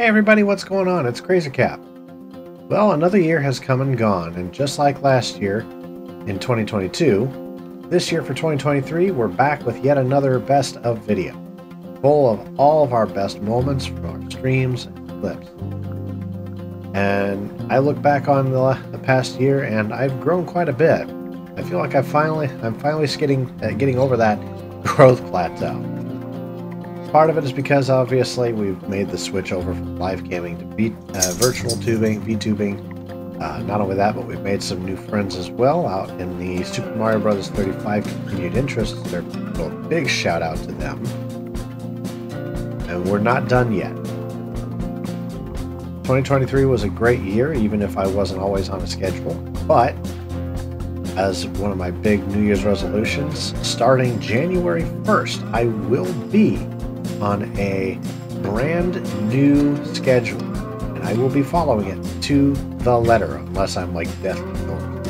Hey everybody, what's going on? It's Crazy Cap. Well, another year has come and gone, and just like last year, in 2022, this year for 2023, we're back with yet another best of video, full of all of our best moments from our streams and clips. And I look back on the past year, and I've grown quite a bit. I feel like I'm finally getting over that growth plateau. Part of it is because, obviously, we've made the switch over from live gaming to VTubing. Not only that, but we've made some new friends as well out in the Super Mario Bros. 35 Continued Interest. They're a big shout-out to them. And we're not done yet. 2023 was a great year, even if I wasn't always on a schedule. But, as one of my big New Year's resolutions, starting January 1st, I will be on a brand new schedule, and I will be following it to the letter, unless I'm like deathly bored.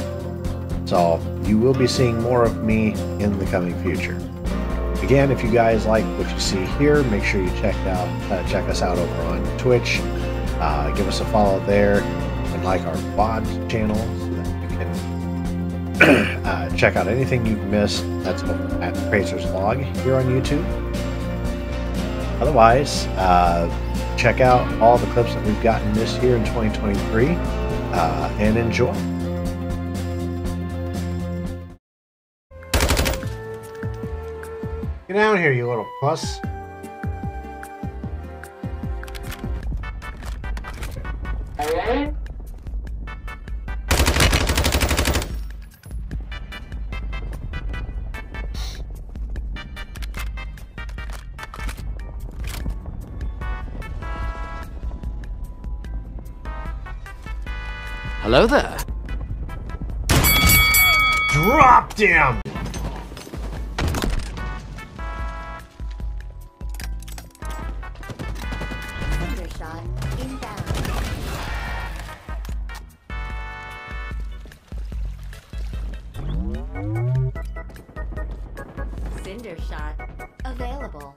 So you will be seeing more of me in the coming future. Again, if you guys like what you see here, make sure you check us out over on Twitch. Give us a follow there, and like our VOD channel so that you can check out anything you've missed. That's at Krazerslog here on YouTube. Otherwise, check out all the clips that we've gotten this year in 2023 and enjoy. Get down here, you little puss. Hello there. Dropped him! Thundershot inbound. Cinder shot available.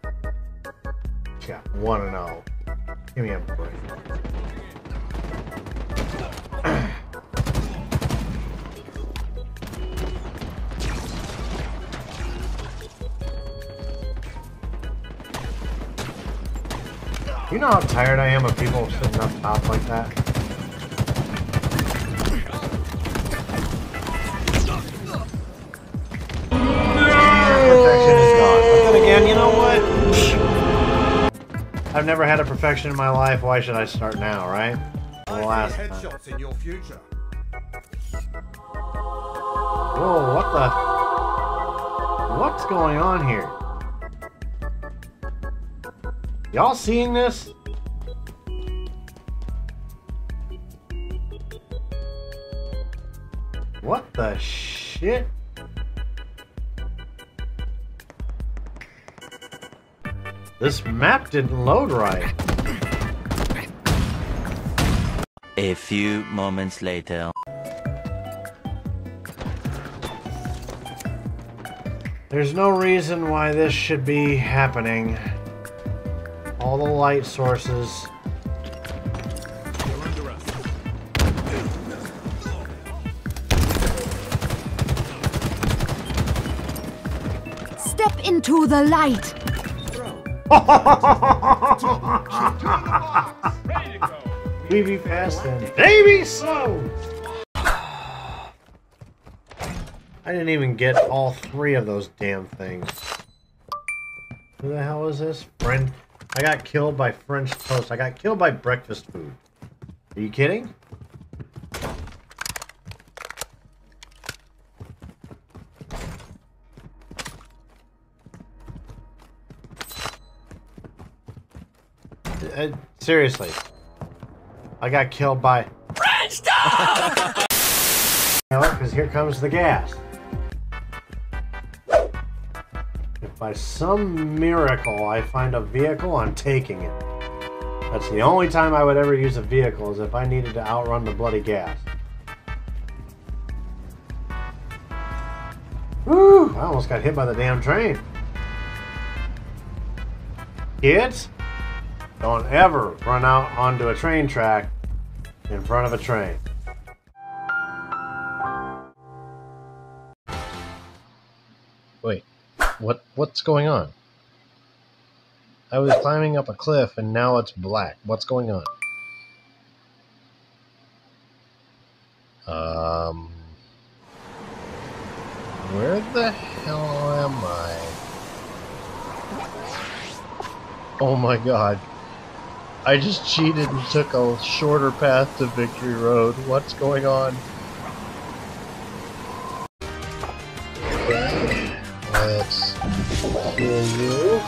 Yeah, 1-0. Give me a break. You know how tired I am of people sitting up top like that? Perfection is gone. But then again, you know what? I've never had a perfection in my life. Why should I start now, right? The last headshots in your future. Whoa, what the? What's going on here? Y'all seeing this? What the shit? This map didn't load right. A few moments later. There's no reason why this should be happening. All the light sources. Step into the light. We be fast and baby slow. I didn't even get all three of those damn things. Who the hell is this? Friend. I got killed by French toast. I got killed by breakfast food. Are you kidding? Seriously. I got killed by French toast! You know what? Because here comes the gas. By some miracle, I find a vehicle, I'm taking it. That's the only time I would ever use a vehicle, is if I needed to outrun the bloody gas. Woo! I almost got hit by the damn train. Kids? Don't ever run out onto a train track in front of a train. Wait, what's going on? I was climbing up a cliff and now it's black. What's going on? Where the hell am I? Oh my god. I just cheated and took a shorter path to Victory Road. What's going on? Let's heal you.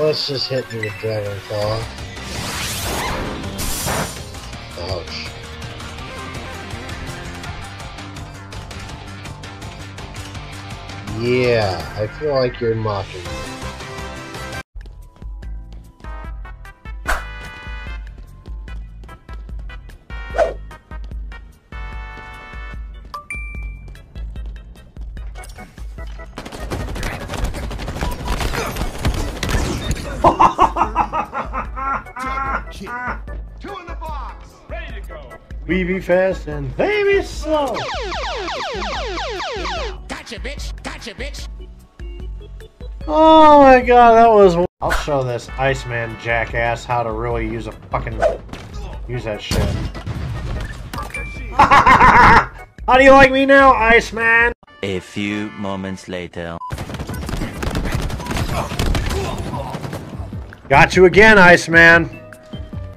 Let's just hit you with Dragon Claw. Ouch. Yeah, I feel like you're mocking me. Two in the box, ready to go. We be fast and they be slow. Gotcha, bitch. Bitch. Oh my god, that was... I'll show this Iceman jackass how to really use a fucking... Use that shit. How do you like me now, Iceman? A few moments later. Got you again, Iceman.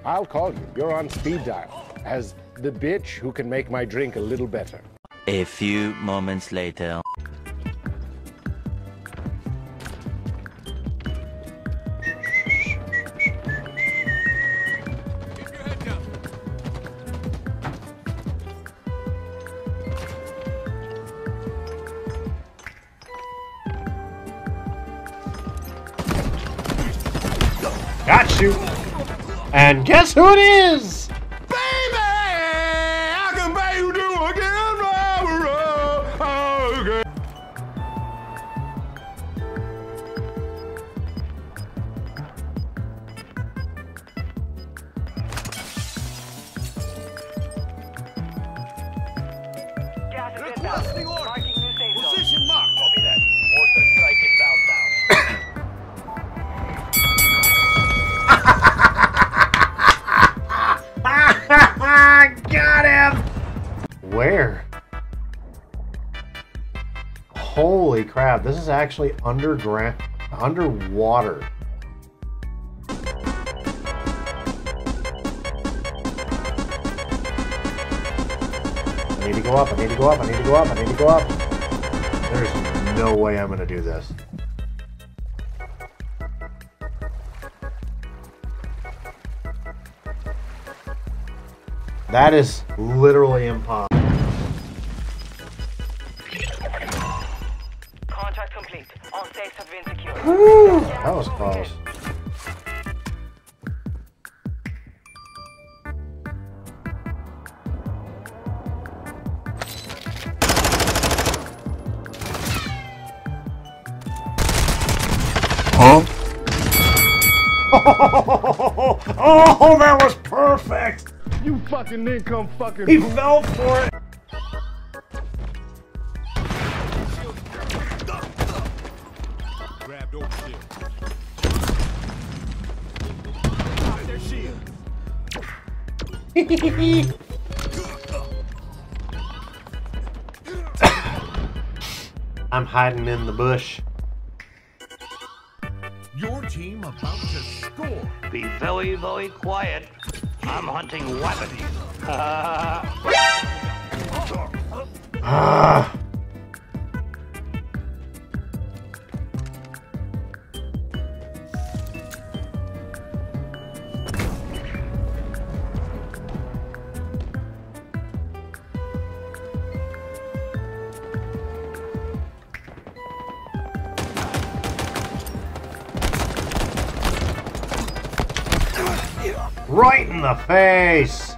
I'll call you. You're on speed dial. As the bitch who can make my drink a little better. A few moments later. Got you! And guess who it is! Baby! I can buy you do again, position mark. Copy that. Order strike inbound now. Got him! Where? Holy crap, this is actually underground, underwater. I need to go up, I need to go up, I need to go up, I need to go up. There's no way I'm gonna do this. That is literally impossible. Contract complete. All safes have been secured. Woo! That was close. Huh? Oh, that was perfect! You fucking income fucking. He fell for it. Grabbed over shield. Pop their shield. I'm hiding in the bush. Your team about to score. Be very, very quiet. I'm hunting wabbity. Right in the face!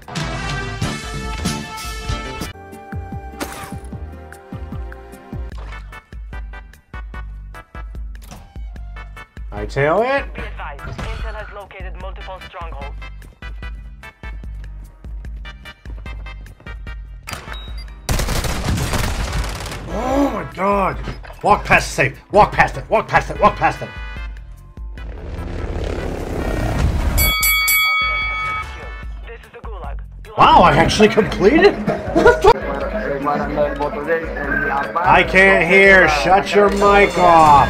Curtail it. Be advised, Intel has located multiple strongholds. Oh my god! Walk past the safe! Walk past it! Walk past it! Walk past it! This is the gulag. Wow, I actually completed? What the? I can't hear! Shut your mic off!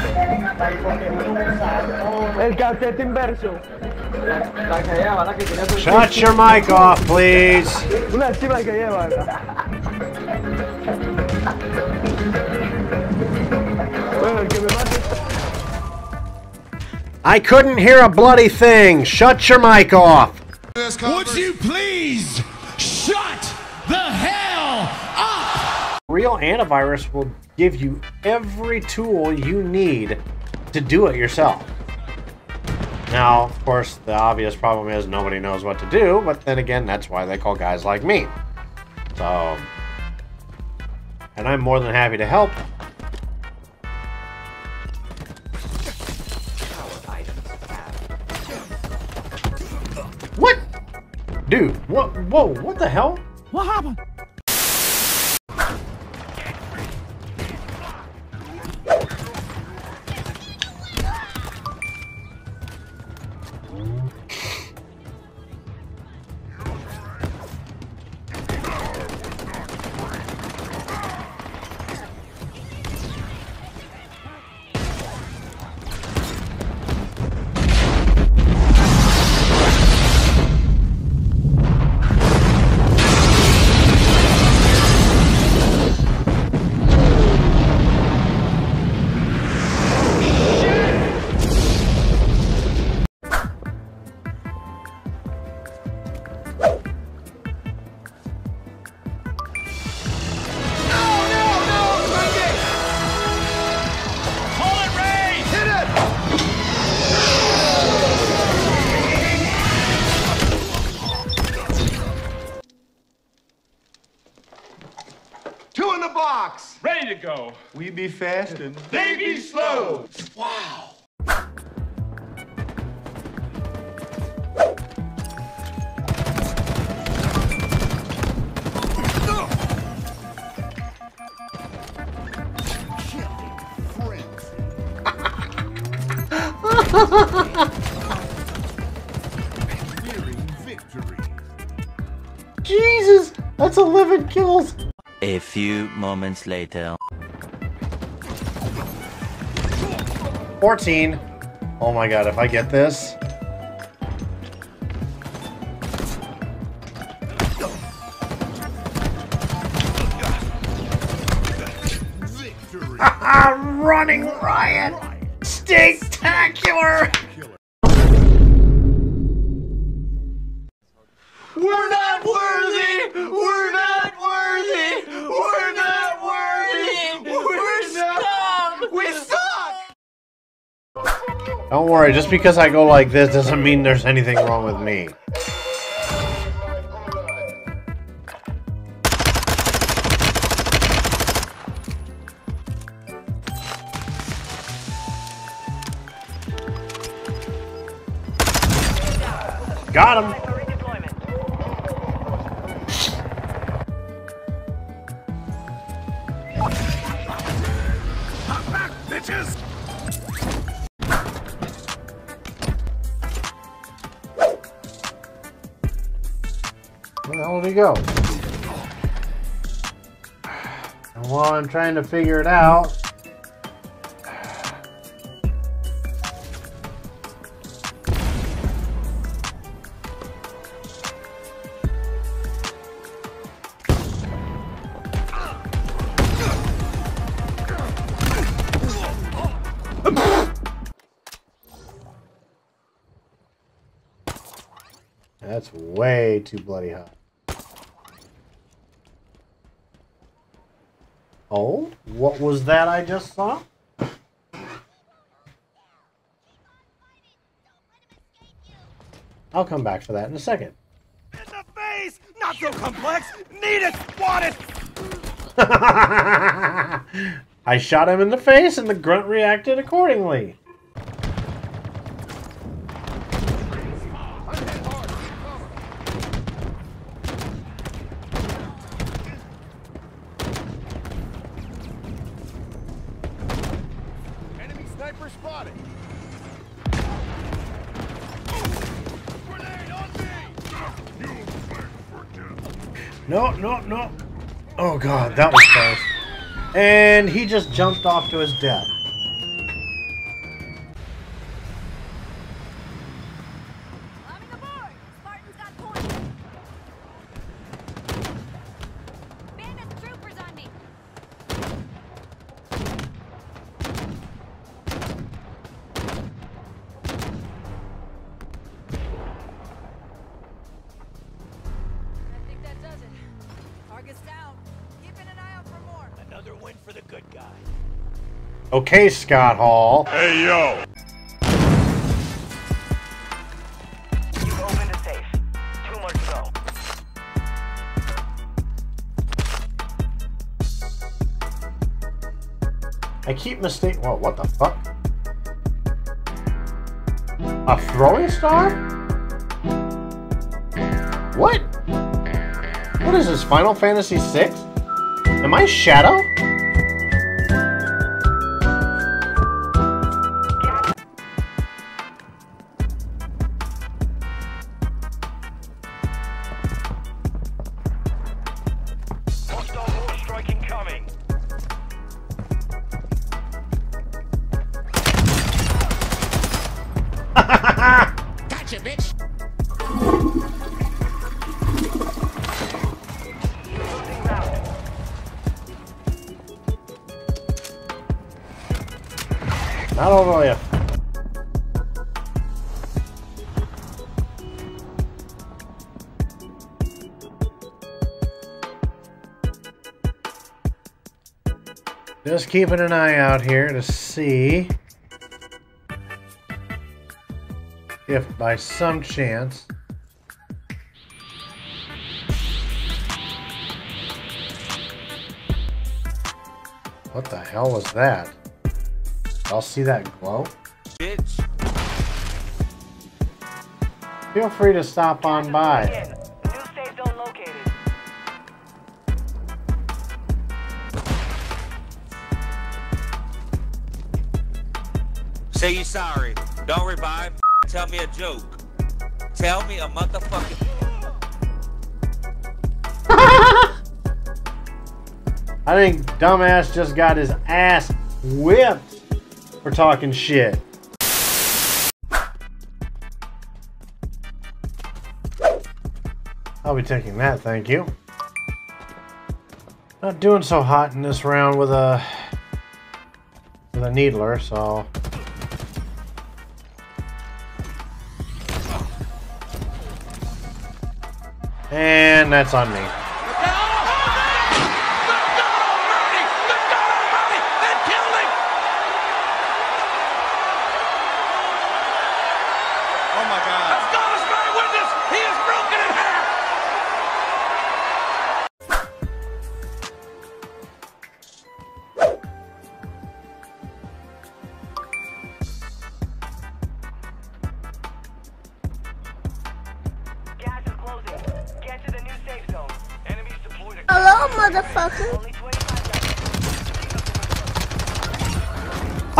Shut your mic off, please! I couldn't hear a bloody thing! Shut your mic off! Would you please shut the hell up? Real antivirus will give you every tool you need to do it yourself. Now, of course, the obvious problem is nobody knows what to do, but then again, that's why they call guys like me. So, and I'm more than happy to help. What? Dude, what? Whoa, what the hell? What happened? We be fast and they be slow! Wow! Jesus! That's 11 kills! A few moments later. 14. Oh my god, if I get this. Running riot! Stinktacular! We're not worthy! We're not worthy! We're not worthy! We're scum! We suck! Don't worry, just because I go like this doesn't mean there's anything wrong with me. Got him! I'm back, bitches! Where the hell did he go? And while I'm trying to figure it out, that's way too bloody hot. Oh, what was that I just saw? I'll come back for that in a second. In the face! Not so complex! Need it! Want it! I shot him in the face and the grunt reacted accordingly. spotted. Grenade on me! You beg for death. No, no, no. Oh god, that was close. And he just jumped off to his death. Okay, Scott Hall. Hey, yo! You opened a safe. Too much so. I keep mistaking. Well, what the fuck? A throwing star? What? What is this, Final Fantasy VI? Am I Shadow? Just keeping an eye out here to see if by some chance what the hell was that? Y'all see that glow? Bitch. Feel free to stop on by. Say you sorry. Don't revive. Tell me a joke. Tell me a motherfucking. I think dumbass just got his ass whipped for talking shit. I'll be taking that, thank you. Not doing so hot in this round with a needler, so. And that's on me.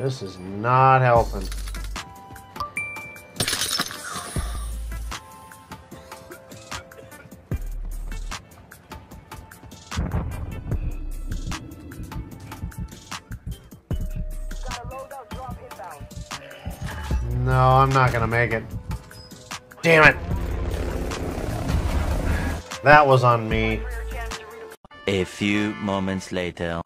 This is not helping. No, I'm not gonna make it. Damn it! That was on me. A few moments later.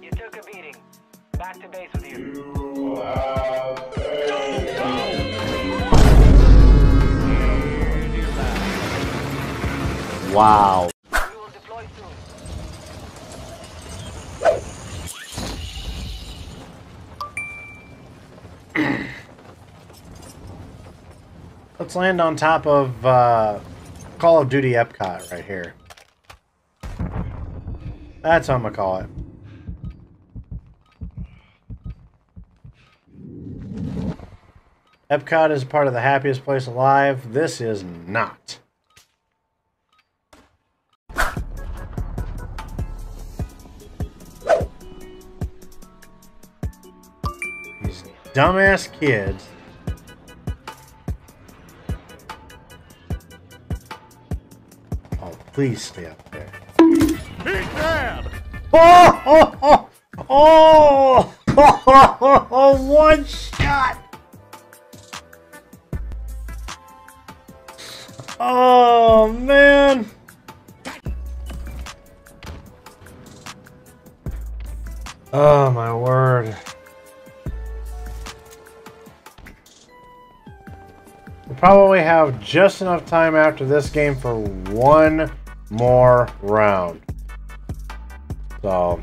You took a beating. Back to base with you. Wow. Let's land on top of Call of Duty Epcot right here. That's how I'm gonna call it. Epcot is part of the happiest place alive. This is not. These dumbass kids. Oh, please stay up there. Oh, oh, oh, oh, oh, oh, oh, oh, one shot. Oh, man. Oh, my word. We'll probably have just enough time after this game for one more round. So...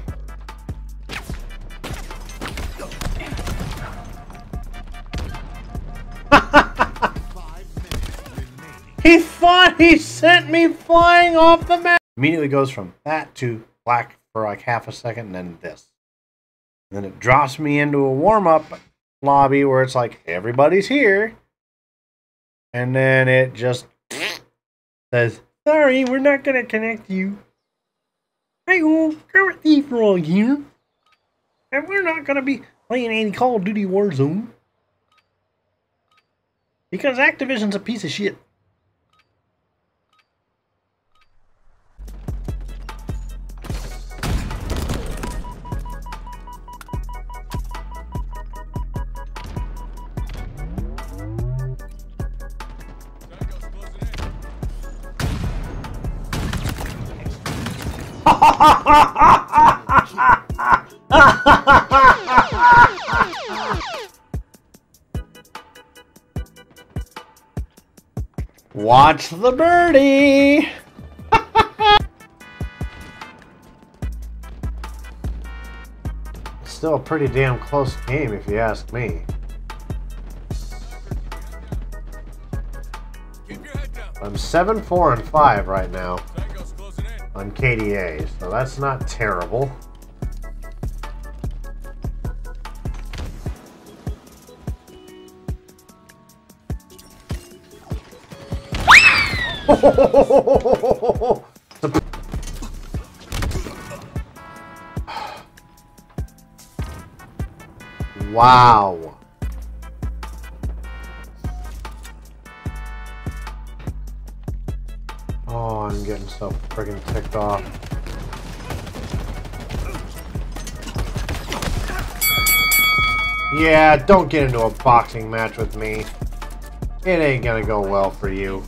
He thought he sent me flying off the map! Immediately goes from that to black for like half a second and then this. And then it drops me into a warm-up lobby where it's like, everybody's here. And then it just says, sorry, we're not gonna connect you. Hey, well, KrazerKap here. And we're not gonna be playing any Call of Duty Warzone. Because Activision's a piece of shit. Watch the birdie. Still a pretty damn close game if you ask me. I'm 7-4-5 right now on KDA, so that's not terrible. Wow. Oh, I'm getting so friggin' ticked off. Yeah, don't get into a boxing match with me. It ain't gonna go well for you.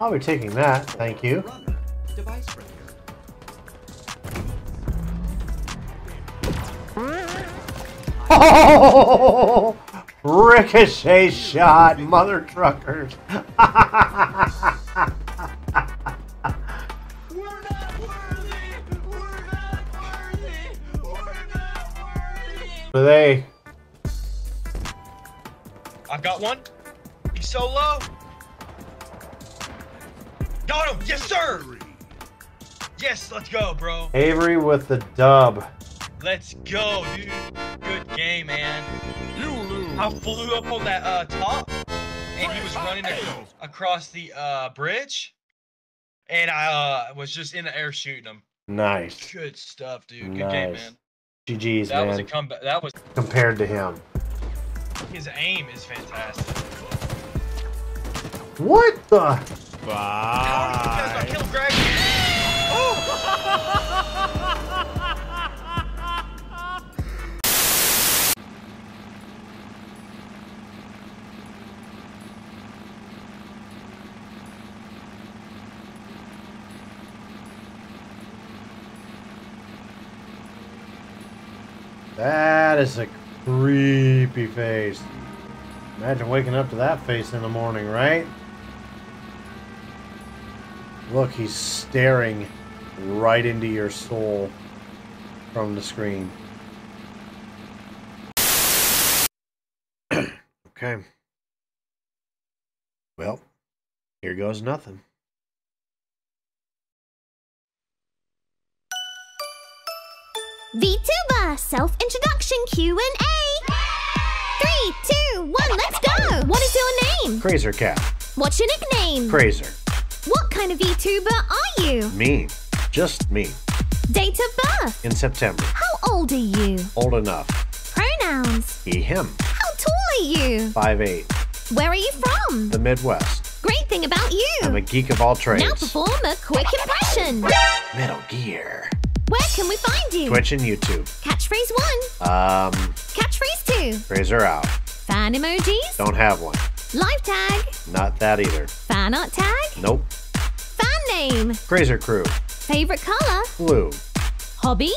I'll be taking that, thank you. Oh! Ricochet shot, mother truckers. They. I've got one. He's so low. Got him! Yes, sir! Yes, let's go, bro. Avery with the dub. Let's go, dude. Good game, man. You lose. I flew up on that top, and he was running across the bridge, and I was just in the air shooting him. Nice. Good stuff, dude. Good game, man. GG's, that man. Was a comeback. That was compared to him. His aim is fantastic. What the? Bye. Kill Greg. That is a creepy face. Imagine waking up to that face in the morning, right? Look, he's staring right into your soul from the screen. Okay. Well, here goes nothing. VTuber self-introduction Q&A. 3, 2, 1, let's go. What is your name? KrazerKap. What's your nickname? Krazer. What kind of VTuber are you? Me. Just me. Date of birth? In September. How old are you? Old enough. Pronouns? He, him. How tall are you? 5'8". Where are you from? The Midwest. Great thing about you. I'm a geek of all trades. Now perform a quick impression. Metal Gear. Where can we find you? Twitch and YouTube. Catchphrase 1. Catchphrase 2. Krazer out. Fan emojis? Don't have one. Live tag? Not that either. Fan art tag? Nope. Fan name? Krazer Crew. Favorite color? Blue. Hobbies?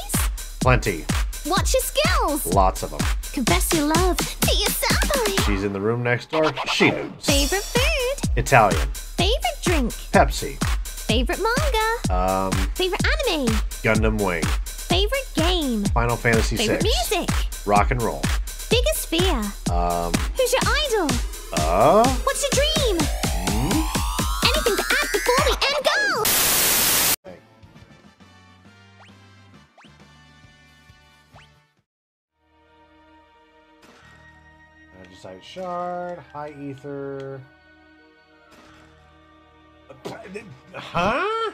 Plenty. What's your skills? Lots of them. Confess your love to your somebody. She's in the room next door. She knows. Favorite food? Italian. Favorite drink? Pepsi. Favorite manga? Favorite anime? Gundam Wing. Favorite game? Final Fantasy VI. Favorite music? Rock and roll. Biggest fear? Who's your idol? What's your dream? Anything to add before we end goal? Hey. Magicite Shard. High Ether. Huh?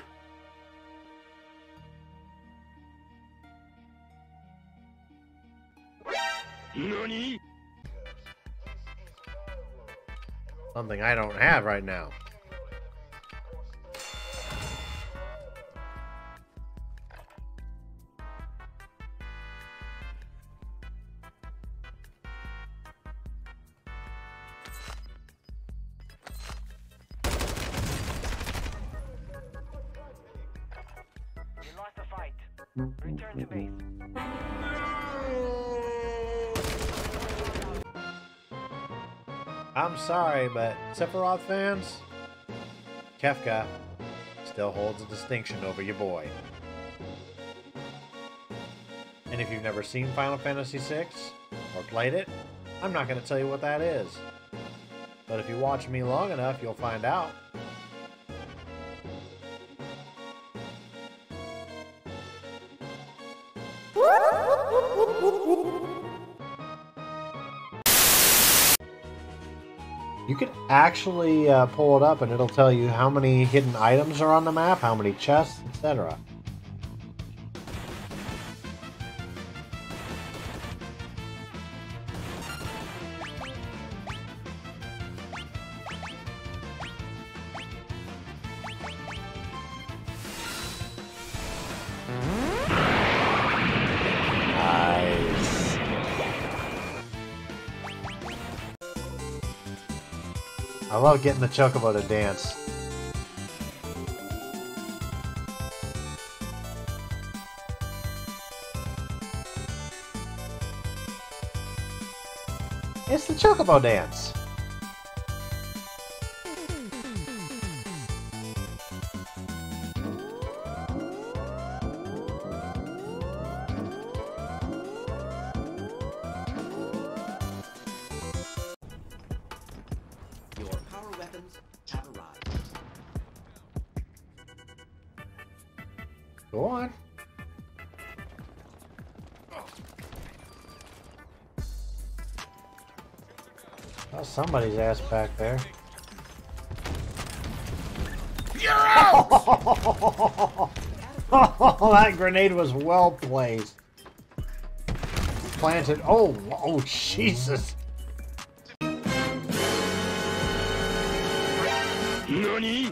Nani? Something I don't have right now. Return to base. I'm sorry, but Sephiroth fans, Kefka still holds a distinction over your boy. And if you've never seen Final Fantasy VI or played it, I'm not going to tell you what that is. But if you watch me long enough, you'll find out. You could actually pull it up and it'll tell you how many hidden items are on the map, how many chests, etc. I love getting the Chocobo to dance. It's the Chocobo dance. Go on. Well, somebody's ass back there. You're out! Oh, that grenade was well placed. Planted. Oh, Jesus. Nani?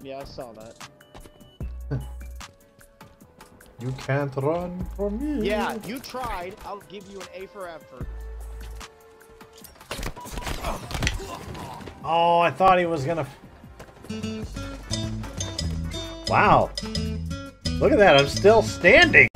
Yeah, I saw that. You can't run from me. Yeah, you tried. I'll give you an A for effort. Oh, I thought he was gonna... Wow. Look at that, I'm still standing.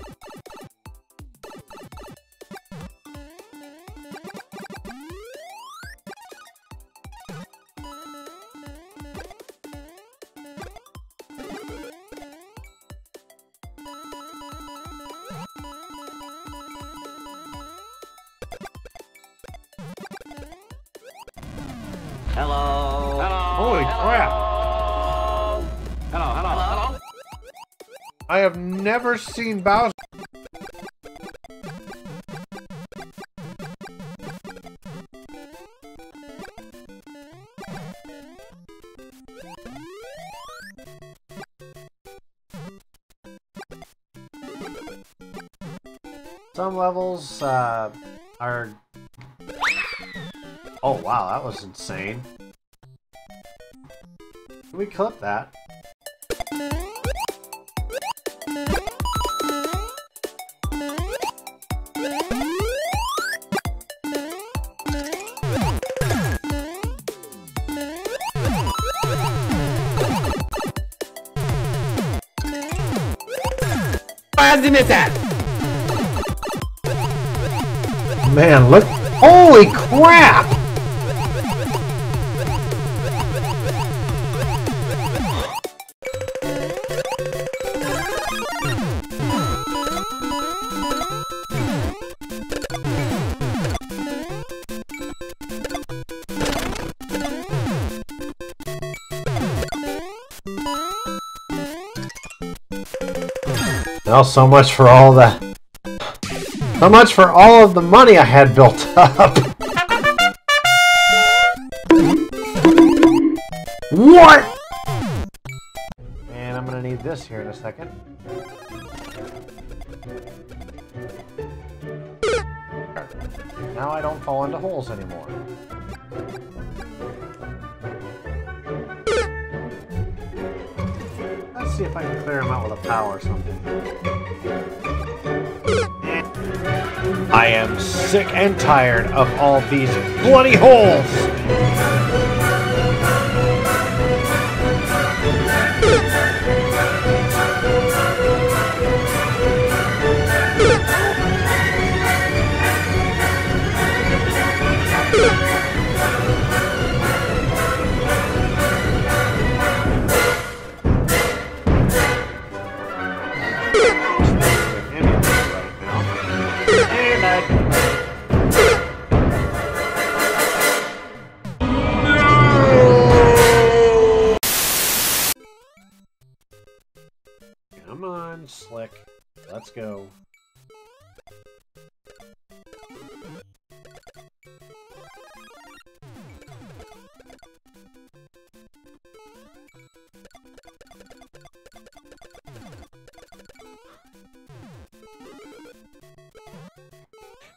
Hello. Hello. Holy crap. Hello. Hello. Hello. Hello. I have never seen Bowser. Some levels are... Oh wow, that was insane. Can we clip that? Why did you miss that? Man, look! Holy crap! Well, so much for all that. So much for all of the money I had built up. What? And I'm gonna need this here in a second. Now I don't fall into holes anymore. Let's see if I can clear them out with a power or something. I am sick and tired of all these bloody holes! Let's go.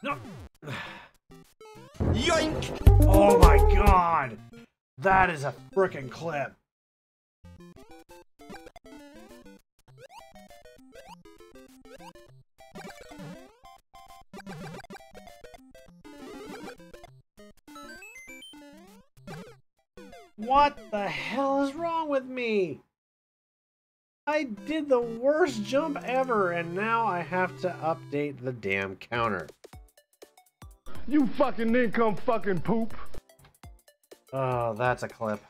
No. Yoink! Oh my god! That is a frickin' clip. What the hell is wrong with me? I did the worst jump ever, and now I have to update the damn counter. You fucking nincompoop. Oh, that's a clip.